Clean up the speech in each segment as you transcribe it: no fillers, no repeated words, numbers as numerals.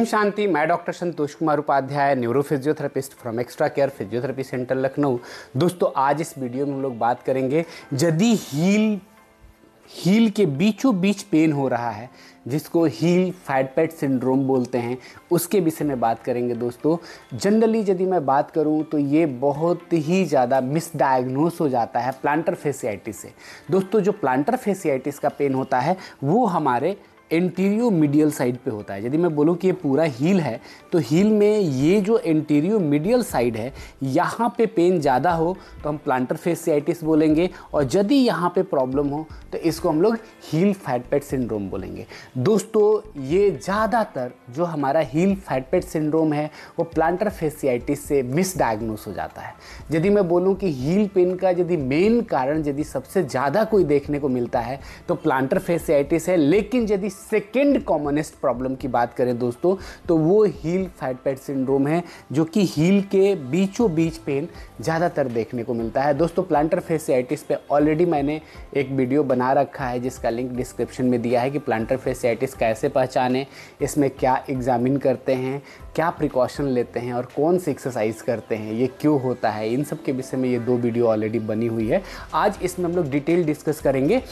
ओम शांति। मैं doctor Santosh Kumar Upadhyay, neuro physiotherapist from extra care physiotherapy centre Lucknow. दोस्तों, आज इस वीडियो में हम लोग बात करेंगे, यदि हील के बीचों बीच पेन हो रहा है जिसको हील फैट पैड सिंड्रोम बोलते हैं, उसके विषय में बात करेंगे। दोस्तों, जनरली यदि मैं बात करूं तो ये बहुत ही ज़्यादा मिसडायग्नोस हो जाता है प्लांटर फेसियाइटिस से। दोस्तों, जो प्लांटर फेसियाइटिस का पेन होता है वो हमारे एंटीरियो मीडियल साइड पे होता है। यदि मैं बोलूँ कि ये पूरा हील है तो हील में ये जो एंटीरियो मीडियल साइड है, यहाँ पे पेन ज़्यादा हो तो हम प्लांटर फेसियाइटिस बोलेंगे, और यदि यहाँ पे प्रॉब्लम हो तो इसको हम लोग हील फैट पैड सिंड्रोम बोलेंगे। दोस्तों, ये ज़्यादातर जो हमारा हील फैट पैड सिंड्रोम है वो प्लांटर फेसियाइटिस से मिसडायग्नोस हो जाता है। यदि मैं बोलूँ कि हील पेन का यदि मेन कारण यदि सबसे ज़्यादा कोई देखने को मिलता है तो प्लांटर फेसियाइटिस है, लेकिन यदि सेकेंड कॉमनेस्ट प्रॉब्लम की बात करें दोस्तों तो वो हील फैट पैड सिंड्रोम है, जो कि हील के बीचों बीच पेन ज़्यादातर देखने को मिलता है। दोस्तों, प्लांटर फेसियाइटिस पे ऑलरेडी मैंने एक वीडियो बना रखा है जिसका लिंक डिस्क्रिप्शन में दिया है कि प्लांटर फेसियाइटिस कैसे पहचानें, इसमें क्या एग्जामिन करते हैं, क्या प्रिकॉशन लेते हैं और कौन सी एक्सरसाइज करते हैं, ये क्यों होता है, इन सब के विषय में ये दो वीडियो ऑलरेडी बनी हुई है। आज इसमें हम लोग डिटेल डिस्कस करेंगे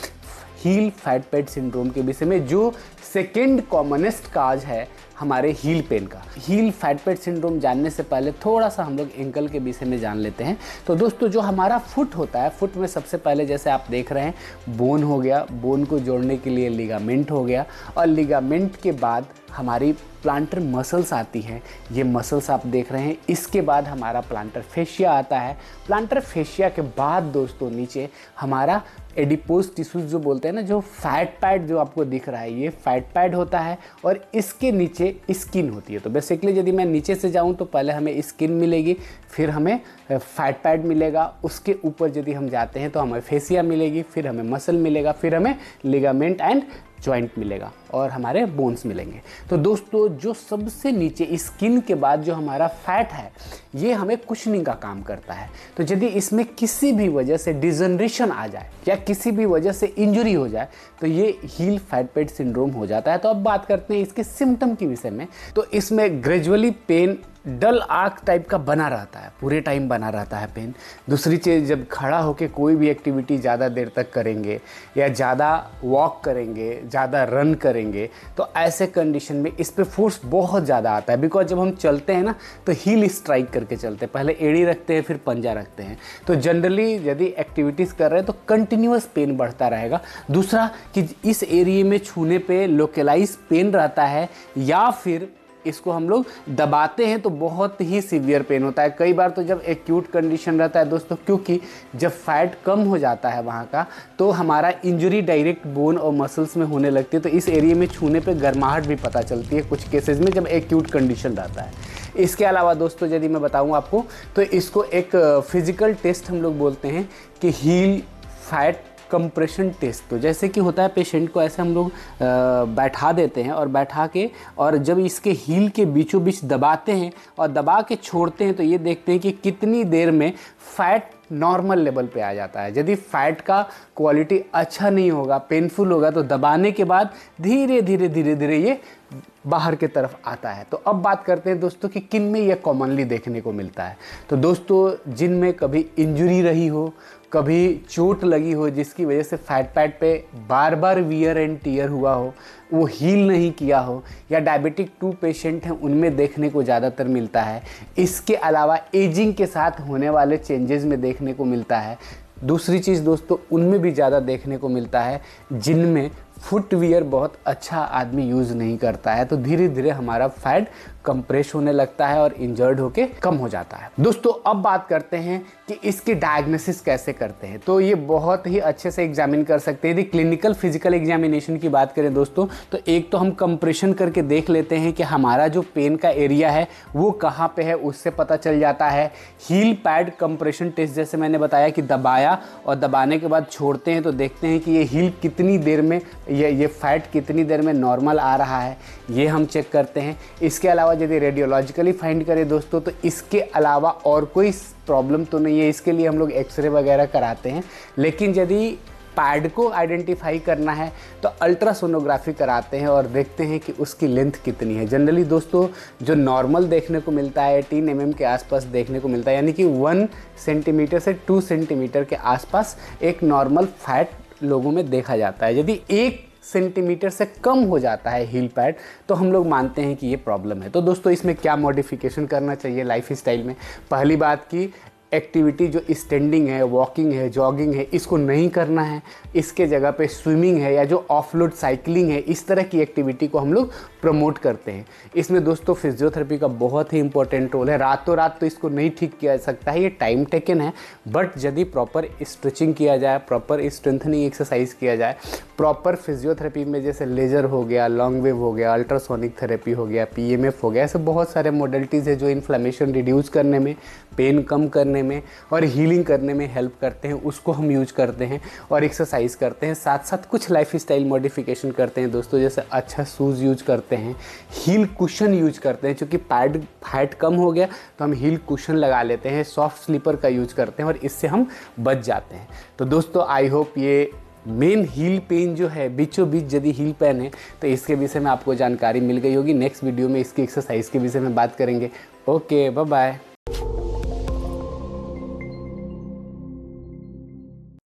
हील फैट पैड सिंड्रोम के विषय में, जो सेकेंड कॉमनेस्ट काज है हमारे हील पेन का। हील फैट पैड सिंड्रोम जानने से पहले थोड़ा सा हम लोग एंकल के विषय में जान लेते हैं। तो दोस्तों, जो हमारा फुट होता है, फुट में सबसे पहले जैसे आप देख रहे हैं बोन हो गया, बोन को जोड़ने के लिए लिगामेंट हो गया, और लिगामेंट के बाद हमारी प्लांटर मसल्स आती हैं। ये मसल्स आप देख रहे हैं। इसके बाद हमारा प्लांटर फेशिया आता है। प्लांटर फेशिया के बाद दोस्तों नीचे हमारा एडिपोज टिश्यूज जो बोलते हैं ना, जो फैट पैड जो आपको दिख रहा है, ये फैट पैड होता है और इसके नीचे स्किन होती है। तो बेसिकली यदि मैं नीचे से जाऊं तो पहले हमें स्किन मिलेगी, फिर हमें फैट पैड मिलेगा, उसके ऊपर यदि हम जाते हैं तो हमें फेशिया मिलेगी, फिर हमें मसल मिलेगा, फिर हमें लिगामेंट एंड जॉइंट मिलेगा और हमारे बोन्स मिलेंगे। तो दोस्तों, जो सबसे नीचे स्किन के बाद जो हमारा फैट है, ये हमें कुशनिंग का काम करता है। तो यदि इसमें किसी भी वजह से डिजनरेशन आ जाए या किसी भी वजह से इंजरी हो जाए तो ये हील फैट पैड सिंड्रोम हो जाता है। तो अब बात करते हैं इसके सिम्टम के विषय में। तो इसमें ग्रेजुअली पेन डल आर्क टाइप का बना रहता है, पूरे टाइम बना रहता है पेन। दूसरी चीज़, जब खड़ा होकर कोई भी एक्टिविटी ज़्यादा देर तक करेंगे या ज़्यादा वॉक करेंगे, ज़्यादा रन करेंगे, तो ऐसे कंडीशन में इस पर फोर्स बहुत ज़्यादा आता है। बिकॉज जब हम चलते हैं ना तो हील स्ट्राइक करके चलते हैं, पहले एड़ी रखते हैं फिर पंजा रखते हैं। तो जनरली यदि एक्टिविटीज़ कर रहे हैं तो कंटिन्यूस पेन बढ़ता रहेगा। दूसरा कि इस एरिए में छूने पर लोकलाइज पेन रहता है, या फिर इसको हम लोग दबाते हैं तो बहुत ही सीवियर पेन होता है। कई बार तो जब एक्यूट कंडीशन रहता है दोस्तों, क्योंकि जब फैट कम हो जाता है वहाँ का, तो हमारा इंजरी डायरेक्ट बोन और मसल्स में होने लगती है। तो इस एरिया में छूने पे गर्माहट भी पता चलती है कुछ केसेस में, जब एक्यूट कंडीशन रहता है। इसके अलावा दोस्तों, यदि मैं बताऊँ आपको तो इसको एक फिजिकल टेस्ट हम लोग बोलते हैं कि हील फैट कंप्रेशन टेस्ट। तो जैसे कि होता है, पेशेंट को ऐसे हम लोग बैठा देते हैं, और बैठा के और जब इसके हील के बीचों बीच दबाते हैं और दबा के छोड़ते हैं तो ये देखते हैं कि कितनी देर में फैट नॉर्मल लेवल पे आ जाता है। यदि फैट का क्वालिटी अच्छा नहीं होगा, पेनफुल होगा, तो दबाने के बाद धीरे धीरे धीरे धीरे ये बाहर के तरफ आता है। तो अब बात करते हैं दोस्तों कि किन में यह कॉमनली देखने को मिलता है। तो दोस्तों, जिनमें कभी इंजरी रही हो, कभी चोट लगी हो जिसकी वजह से फैट पैड पे बार बार वियर एंड टियर हुआ हो, वो हील नहीं किया हो, या डायबिटिक 2 पेशेंट हैं उनमें देखने को ज़्यादातर मिलता है। इसके अलावा एजिंग के साथ होने वाले चेंजेस में देखने को मिलता है। दूसरी चीज़ दोस्तों, उनमें भी ज़्यादा देखने को मिलता है जिनमें फुटवियर बहुत अच्छा आदमी यूज़ नहीं करता है। तो धीरे धीरे हमारा फैट कंप्रेस होने लगता है और इंजर्ड होके कम हो जाता है। दोस्तों, अब बात करते हैं कि इसकी डायग्नोसिस कैसे करते हैं। तो ये बहुत ही अच्छे से एग्जामिन कर सकते हैं। यदि क्लिनिकल फिजिकल एग्जामिनेशन की बात करें दोस्तों, तो एक तो हम कंप्रेशन करके देख लेते हैं कि हमारा जो पेन का एरिया है वो कहाँ पर है, उससे पता चल जाता है। हील पैड कंप्रेशन टेस्ट, जैसे मैंने बताया कि दबाया और दबाने के बाद छोड़ते हैं तो देखते हैं कि ये हील कितनी देर में, ये फैट कितनी देर में नॉर्मल आ रहा है, ये हम चेक करते हैं। इसके अलावा यदि रेडियोलॉजिकली फाइंड करें दोस्तों, तो इसके अलावा और कोई प्रॉब्लम तो नहीं है, इसके लिए हम लोग एक्सरे वगैरह कराते हैं। लेकिन यदि पैड को आइडेंटिफाई करना है तो अल्ट्रासोनोग्राफी कराते हैं और देखते हैं कि उसकी लेंथ कितनी है। जनरली दोस्तों जो नॉर्मल देखने को मिलता है 18 mm के आसपास देखने को मिलता है, यानी कि 1 सेंटीमीटर से 2 सेंटीमीटर के आसपास एक नॉर्मल फैट लोगों में देखा जाता है। यदि 1 सेंटीमीटर से कम हो जाता है हील पैड तो हम लोग मानते हैं कि ये प्रॉब्लम है। तो दोस्तों इसमें क्या मॉडिफिकेशन करना चाहिए लाइफस्टाइल में? पहली बात की एक्टिविटी जो स्टैंडिंग है, वॉकिंग है, जॉगिंग है, इसको नहीं करना है। इसके जगह पे स्विमिंग है या जो ऑफलोड साइकिलिंग है, इस तरह की एक्टिविटी को हम लोग प्रमोट करते हैं। इसमें दोस्तों फिजियोथेरेपी का बहुत ही इंपॉर्टेंट रोल है। रातों रात तो इसको नहीं ठीक किया जा सकता है, ये टाइम टेकन है, बट यदि प्रॉपर स्ट्रेचिंग किया जाए, प्रॉपर स्ट्रेंथनिंग एक्सरसाइज किया जाए, प्रॉपर फिजियोथेरेपी में जैसे लेजर हो गया, लॉन्ग वेव हो गया, अल्ट्रासोनिक थेरेपी हो गया, PMF हो गया, ऐसे बहुत सारे मॉडलिटीज़ है जो इन्फ्लेमेशन रिड्यूस करने में, पेन कम करने में और हीलिंग करने में हेल्प करते हैं। उसको हम यूज करते हैं और एक्सरसाइज करते हैं, साथ साथ कुछ लाइफस्टाइल मॉडिफिकेशन करते हैं दोस्तों, जैसे अच्छा शूज़ यूज करते हैं, हील कुशन यूज करते हैं, क्योंकि पैड फैट कम हो गया तो हम हील कुशन लगा लेते हैं, सॉफ्ट स्लीपर का यूज करते हैं और इससे हम बच जाते हैं। तो दोस्तों आई होप ये मेन हील पेन जो है, बीचों बीच यदि हील पेन है तो इसके विषय में आपको जानकारी मिल गई होगी। नेक्स्ट वीडियो में इसकी एक्सरसाइज के विषय में बात करेंगे। Okay, bye bye.